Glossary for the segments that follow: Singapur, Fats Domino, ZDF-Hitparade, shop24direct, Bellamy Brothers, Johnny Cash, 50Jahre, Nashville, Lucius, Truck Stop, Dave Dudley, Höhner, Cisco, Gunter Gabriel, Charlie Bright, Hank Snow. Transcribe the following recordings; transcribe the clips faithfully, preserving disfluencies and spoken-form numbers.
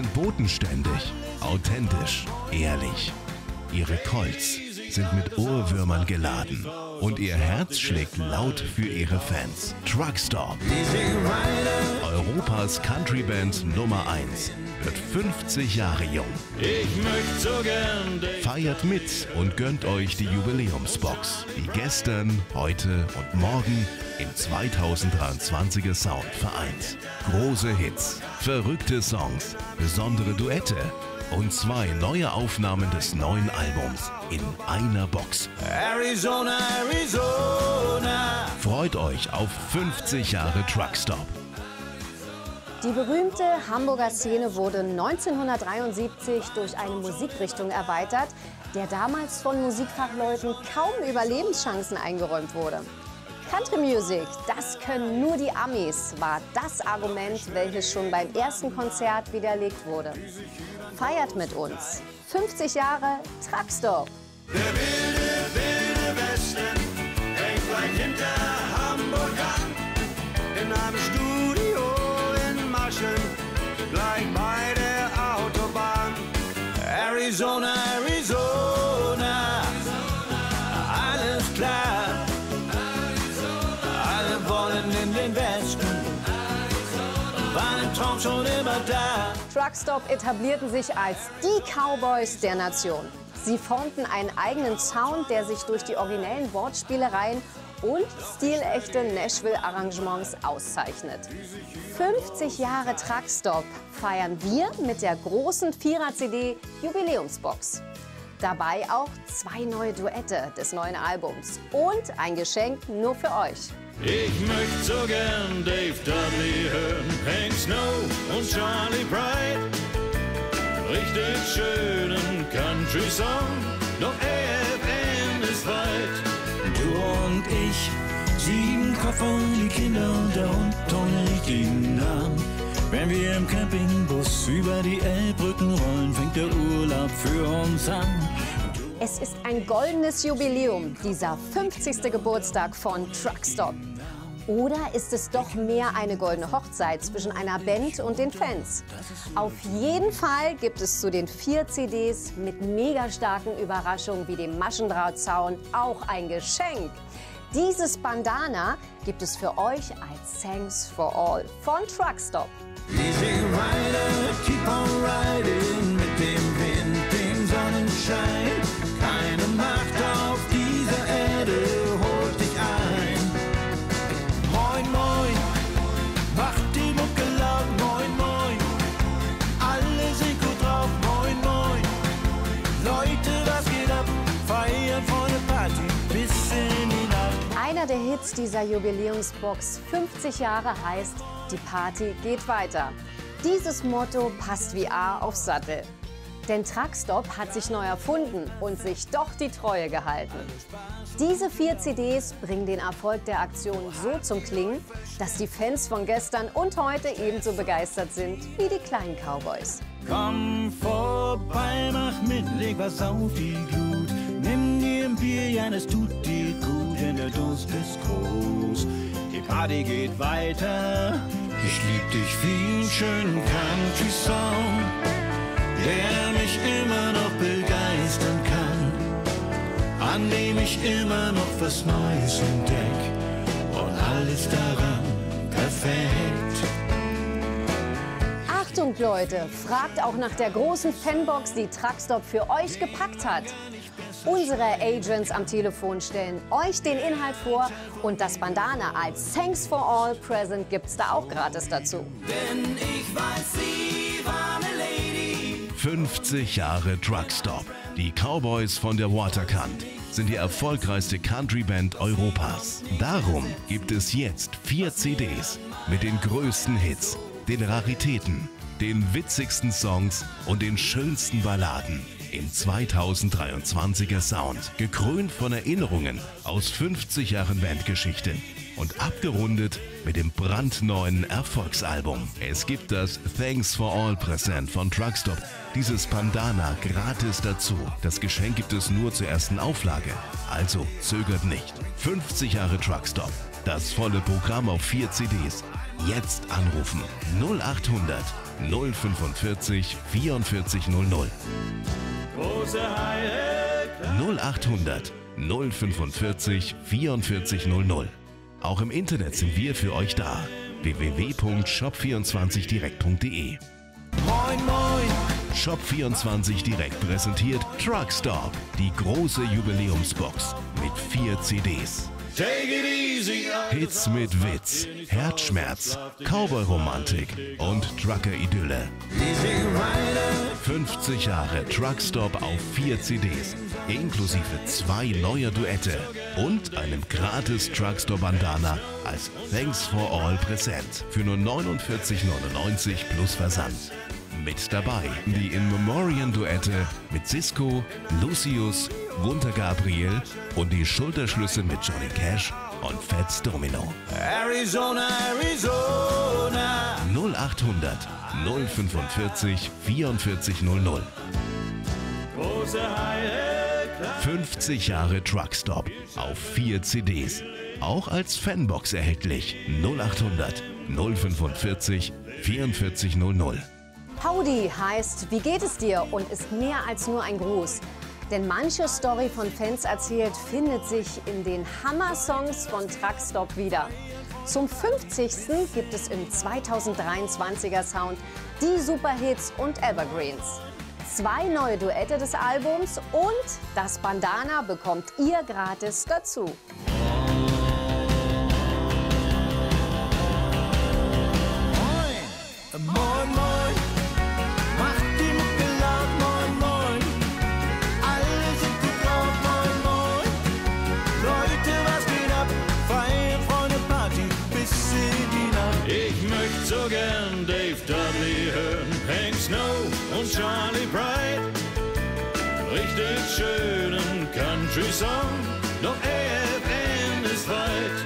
sind bodenständig, authentisch, ehrlich. Ihre Colts sind mit Ohrwürmern geladen und ihr Herz schlägt laut für ihre Fans. Truck Stop, Europas Countryband Nummer eins, wird fünfzig Jahre jung. Ich möchte so gern. Feiert mit und gönnt euch die Jubiläumsbox, die gestern, heute und morgen im zweitausenddreiundzwanziger Sound vereint. Große Hits, verrückte Songs, besondere Duette und zwei neue Aufnahmen des neuen Albums in einer Box. Arizona, Arizona. Freut euch auf fünfzig Jahre Truck Stop. Die berühmte Hamburger Szene wurde neunzehnhundertdreiundsiebzig durch eine Musikrichtung erweitert, der damals von Musikfachleuten kaum Überlebenschancen eingeräumt wurde. Country Music, das können nur die Amis, war das Argument, welches schon beim ersten Konzert widerlegt wurde. Feiert mit uns. fünfzig Jahre Truck Stop. Der wilde, wilde Westen hängt weit hinter Hamburg an. In einem Studio in Maschen, gleich bei der Autobahn. Arizona, Arizona, alles klar. Schon immer da. Truck Stop etablierten sich als die Cowboys der Nation. Sie formten einen eigenen Sound, der sich durch die originellen Wortspielereien und stilechte Nashville-Arrangements auszeichnet. fünfzig Jahre Truck Stop feiern wir mit der großen Vierer-C D Jubiläumsbox. Dabei auch zwei neue Duette des neuen Albums und ein Geschenk nur für euch. Ich möchte so gern Dave Dudley hören, Hank Snow und Charlie Bright. Richtig schönen Country-Song, doch A F M ist weit. Du und ich, sieben Kopf und die Kinder und der Hund ohne richtigen Namen. Wenn wir im Campingbus über die Elbbrücken rollen, fängt der Urlaub für uns an. Es ist ein goldenes Jubiläum, dieser fünfzigste Geburtstag von Truck Stop. Oder ist es doch mehr eine goldene Hochzeit zwischen einer Band und den Fans? Auf jeden Fall gibt es zu den vier C Ds mit mega starken Überraschungen wie dem Maschendrahtzaun auch ein Geschenk. Dieses Bandana gibt es für euch als Thanks for All von Truck Stop. Easy rider, keep on riding mit dem Wind, dem Sonnenschein. Einer der Hits dieser Jubiläumsbox fünfzig Jahre heißt, die Party geht weiter. Dieses Motto passt wie A auf Sattel. Denn Truck Stop hat sich neu erfunden und sich doch die Treue gehalten. Diese vier C Ds bringen den Erfolg der Aktion so zum Klingen, dass die Fans von gestern und heute ebenso begeistert sind wie die kleinen Cowboys. Komm vorbei, mach mit, leg was auf die Glut. Nimm dir ein Bier, ja, das tut dir gut. Denn der Durst ist groß, die Party geht weiter. Ich lieb dich wie einen schönen Country-Song, der mich immer noch begeistern kann, an dem ich immer noch was Neues entdeck und alles daran perfekt. Achtung Leute, fragt auch nach der großen Fanbox, die Truck Stop für euch gepackt hat. Unsere Agents am Telefon stellen euch den Inhalt vor und das Bandana als Thanks for All Present gibt's da auch gratis dazu. Denn ich weiß, sie war eine Lady. fünfzig Jahre Truck Stop. Die Cowboys von der Waterkant sind die erfolgreichste Countryband Europas. Darum gibt es jetzt vier C Ds mit den größten Hits, den Raritäten, den witzigsten Songs und den schönsten Balladen. Im zweitausenddreiundzwanziger Sound, gekrönt von Erinnerungen aus fünfzig Jahren Bandgeschichte und abgerundet mit dem brandneuen Erfolgsalbum. Es gibt das Thanks for All Present von Truck Stop, dieses Bandana gratis dazu. Das Geschenk gibt es nur zur ersten Auflage, also zögert nicht. fünfzig Jahre Truck Stop, Das volle Programm auf vier C Ds. Jetzt anrufen. null acht hundert null vier fünf vier vier null null. null acht hundert null vier fünf vier vier null null. Auch im Internet sind wir für euch da. w w w punkt shop vierundzwanzig direkt punkt de. Moin, moin. Shop vierundzwanzig direkt präsentiert Truck Stop, die große Jubiläumsbox mit vier C Ds. Take it easy, Hits mit Witz, Herzschmerz, Cowboy-Romantik und Trucker-Idylle. fünfzig Jahre Truck Stop auf vier C Ds, inklusive zwei neuer Duette und einem gratis Truck Stop Bandana als Thanks for All Präsent für nur neunundvierzig neunundneunzig plus Versand. Mit dabei die In-Memoriam-Duette mit Cisco, Lucius, Gunter Gabriel und die Schulterschlüsse mit Johnny Cash und Fats Domino. Arizona, Arizona. null acht hundert null vier fünf vier vier null null. fünfzig Jahre Truck Stop auf vier C Ds. Auch als Fanbox erhältlich. null acht hundert null vier fünf vier vier null null. Howdy heißt, wie geht es dir? Und ist mehr als nur ein Gruß. Denn manche Story von Fans erzählt findet sich in den Hammer-Songs von Truck Stop wieder. Zum fünfzigsten gibt es im zweitausenddreiundzwanziger Sound die Superhits und Evergreens. Zwei neue Duette des Albums und das Bandana bekommt ihr gratis dazu. Moin, moin, moin. Ich möchte so gern Dave Dudley hören, Hank Snow und Charlie Bright. Richtig schönen Country-Song, doch A F M ist weit.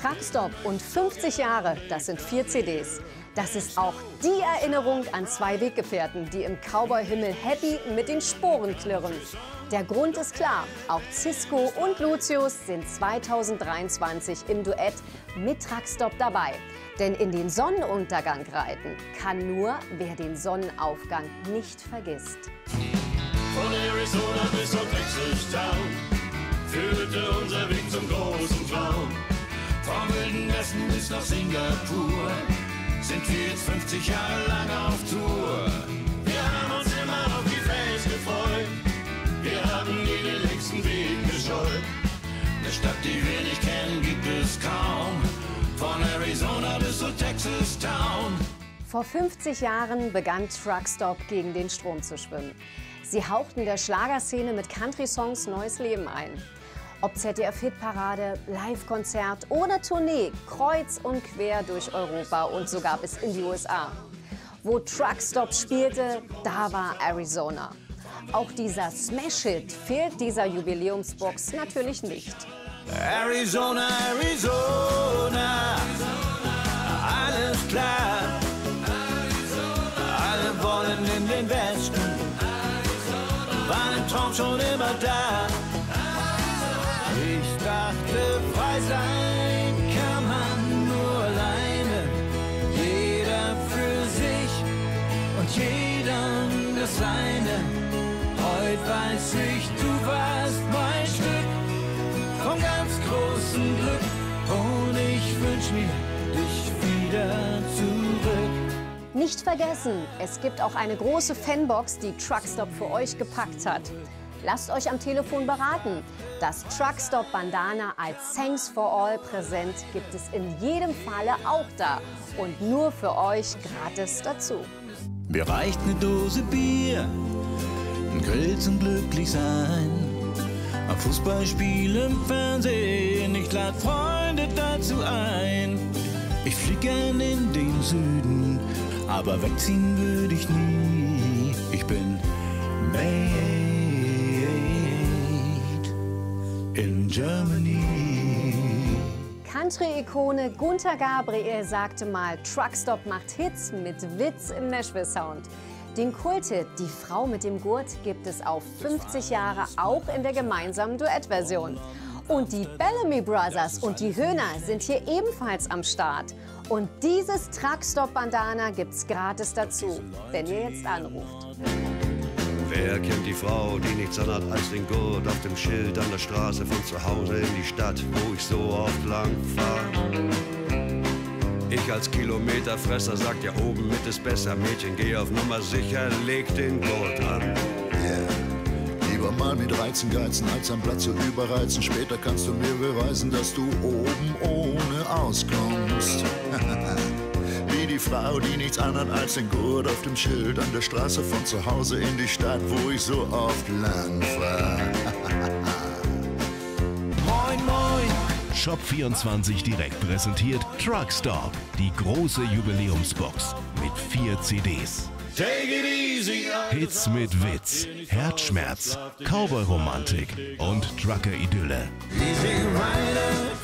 Truck Stop und fünfzig Jahre, das sind vier C Ds. Das ist auch die Erinnerung an zwei Weggefährten, die im Cowboy-Himmel happy mit den Sporen klirren. Der Grund ist klar, auch Cisco und Lucius sind zweitausenddreiundzwanzig im Duett mit Truck Stop dabei. Denn in den Sonnenuntergang reiten kann nur, wer den Sonnenaufgang nicht vergisst. Von Arizona bis auf Texas Town führte unser Weg zum großen Traum. Vom Wilden Westen bis nach Singapur sind wir jetzt fünfzig Jahre lang auf Tour. Wir haben uns immer auf die Fans gefreut. Wir haben nie den längsten Weg gescheut. Eine Stadt, die wir nicht kennen, gibt es kaum. Von Arizona bis zu Texas Town. Vor fünfzig Jahren begann Truck Stop gegen den Strom zu schwimmen. Sie hauchten der Schlagerszene mit Country-Songs neues Leben ein. Ob Z D F-Hitparade, Live-Konzert oder Tournee, kreuz und quer durch Europa und sogar bis in die U S A. Wo Truck Stop spielte, da war Arizona. Auch dieser Smash-Hit fehlt dieser Jubiläumsbox natürlich nicht. Arizona, Arizona, alles klar. Alle wollen in den Westen, war ein Traum schon immer da. Ich dachte, frei sein kann man nur alleine. Jeder für sich und jedem das Seine. Heute weiß ich, du warst mein Stück vom ganz großen Glück. Und ich wünsch mir dich wieder zurück. Nicht vergessen, es gibt auch eine große Fanbox, die Truck Stop für euch gepackt hat. Lasst euch am Telefon beraten. Das Truck Stop Bandana als Thanks for All Präsent gibt es in jedem Falle auch da. Und nur für euch gratis dazu. Mir reicht eine Dose Bier, ein Grill zum Glücklichsein, am Fußballspiel im Fernsehen, ich lade Freunde dazu ein. Ich flieg gern in den Süden, aber wegziehen würde ich nie. Ich bin made in Germany. Country-Ikone Gunter Gabriel sagte mal, Truck Stop macht Hits mit Witz im Nashville-Sound. Den Kulthit Die Frau mit dem Gurt gibt es auf fünfzig Jahre auch in der gemeinsamen Duettversion. Und die Bellamy Brothers und die Höhner sind hier ebenfalls am Start. Und dieses Truckstop-Bandana gibt's gratis dazu, wenn ihr jetzt anruft. Wer kennt die Frau, die nichts anderes als den Gurt auf dem Schild an der Straße von zu Hause in die Stadt, wo ich so oft lang fahre? Ich als Kilometerfresser sagt, ja oben mit ist besser, Mädchen, geh auf Nummer sicher, leg den Gurt an. Yeah. Lieber mal mit Reizen geizen, als am Platz zu überreizen. Später kannst du mir beweisen, dass du oben ohne auskommst. Wie die Frau, die nichts anderes als den Gurt auf dem Schild an der Straße von zu Hause in die Stadt, wo ich so oft lang fahre. Moin, moin! Shop vierundzwanzig direkt präsentiert Truck Stop, die große Jubiläumsbox mit vier C Ds. Take it easy, Hits mit Witz, Herzschmerz, Cowboy-Romantik und Trucker-Idylle.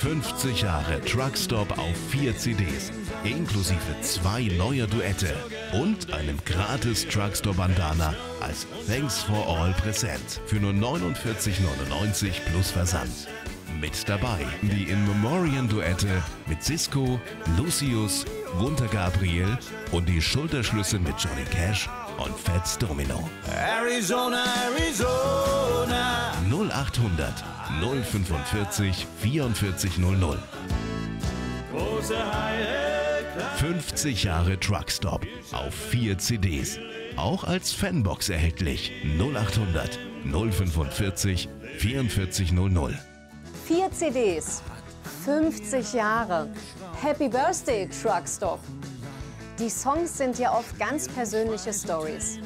fünfzig Jahre Truck Stop auf vier C Ds, inklusive zwei neue Duette und einem gratis Truck Stop Bandana als Thanks for All Präsent für nur neunundvierzig neunundneunzig plus Versand. Mit dabei die In-Memoriam-Duette mit Cisco, Lucius, Gunter Gabriel und die Schulterschlüsse mit Johnny Cash und Fats Domino. Arizona, Arizona. null acht hundert null fünfundvierzig vierundvierzig null null. fünfzig Jahre Truck Stop auf vier C Ds. Auch als Fanbox erhältlich. null acht hundert null fünfundvierzig vierundvierzig null null. Vier C Ds, fünfzig Jahre, Happy Birthday Truck Stop. Die Songs sind ja oft ganz persönliche Stories.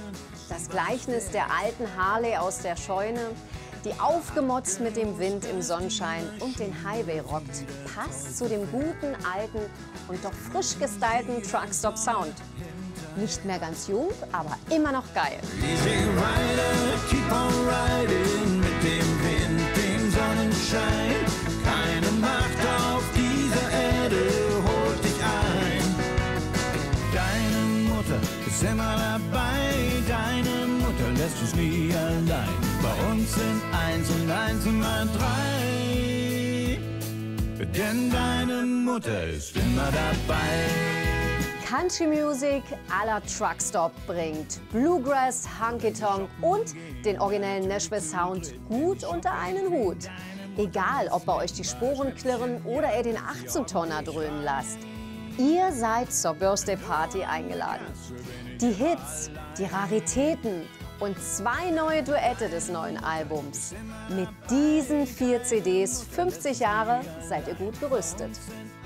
Das Gleichnis der alten Harley aus der Scheune, die aufgemotzt mit dem Wind im Sonnenschein und den Highway rockt, passt zu dem guten, alten und doch frisch gestylten Truck Stop Sound. Nicht mehr ganz jung, aber immer noch geil. Easy rider, keep on riding mit dem Wind. Sonnenschein, keine Macht auf dieser Erde holt dich ein. Deine Mutter ist immer dabei, deine Mutter lässt uns nie allein. Bei uns sind eins und eins immer drei, denn deine Mutter ist immer dabei. Country Music à la Truck Stop bringt Bluegrass, Honky Tonk und den originellen Nashville-Sound gut unter einen Hut. Egal, ob bei euch die Sporen klirren oder ihr den achtzehn-Tonner dröhnen lasst. Ihr seid zur Birthday-Party eingeladen. Die Hits, die Raritäten und zwei neue Duette des neuen Albums. Mit diesen vier C Ds, fünfzig Jahre, seid ihr gut gerüstet.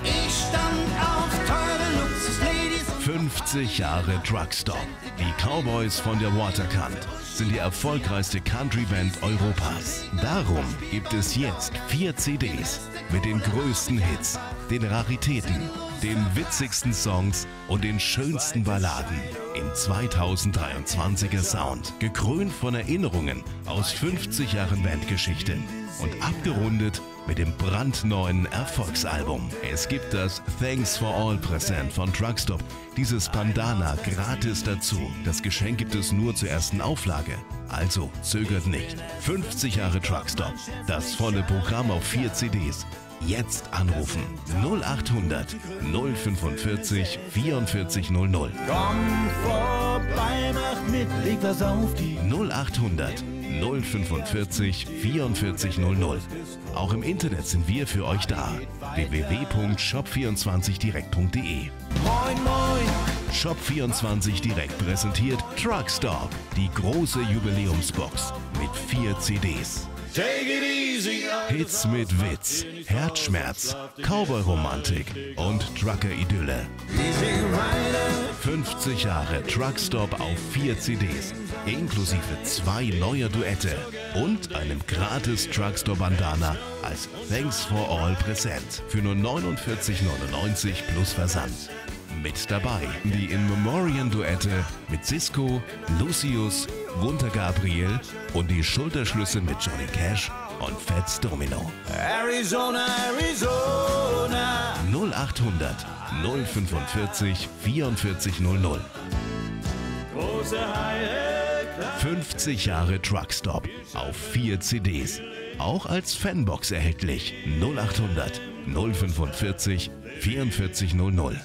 Ich stand auf teure Luxusladies. fünfzig Jahre Truck Stop. Die Cowboys von der Waterkant sind die erfolgreichste Country-Band Europas. Darum gibt es jetzt vier C Ds mit den größten Hits, den Raritäten, den witzigsten Songs und den schönsten Balladen im zweitausenddreiundzwanziger Sound. Gekrönt von Erinnerungen aus fünfzig Jahren Bandgeschichte und abgerundet mit dem brandneuen Erfolgsalbum. Es gibt das Thanks for All Präsent von Truck Stop, dieses Bandana gratis dazu. Das Geschenk gibt es nur zur ersten Auflage, also zögert nicht. fünfzig Jahre Truck Stop, das volle Programm auf vier C Ds. Jetzt anrufen null acht hundert null fünfundvierzig vierundvierzig null null. Komm vorbei, mach mit, leg was auf die null acht hundert null fünfundvierzig vierundvierzig null null. Auch im Internet sind wir für euch da. w w w punkt shop vierundzwanzig direkt punkt de. Moin, moin! Shop vierundzwanzig direkt präsentiert Truck Stop, die große Jubiläumsbox mit vier C Ds. Take it easy. Hits mit Witz, Herzschmerz, Cowboy-Romantik und Trucker-Idylle. fünfzig Jahre Truck Stop auf vier C Ds, inklusive zwei neue Duette und einem gratis Truck Stop Bandana als Thanks for All Präsent für nur neunundvierzig neunundneunzig plus Versand. Mit dabei die In-Memoriam-Duette mit Cisco, Lucius, Gunter Gabriel und die Schulterschlüsse mit Johnny Cash und Fats Domino. Arizona, Arizona. null acht hundert null fünfundvierzig vierundvierzig null null. Große Haie. fünfzig Jahre Truck Stop auf vier C Ds. Auch als Fanbox erhältlich. null acht hundert null fünfundvierzig vierundvierzig null null.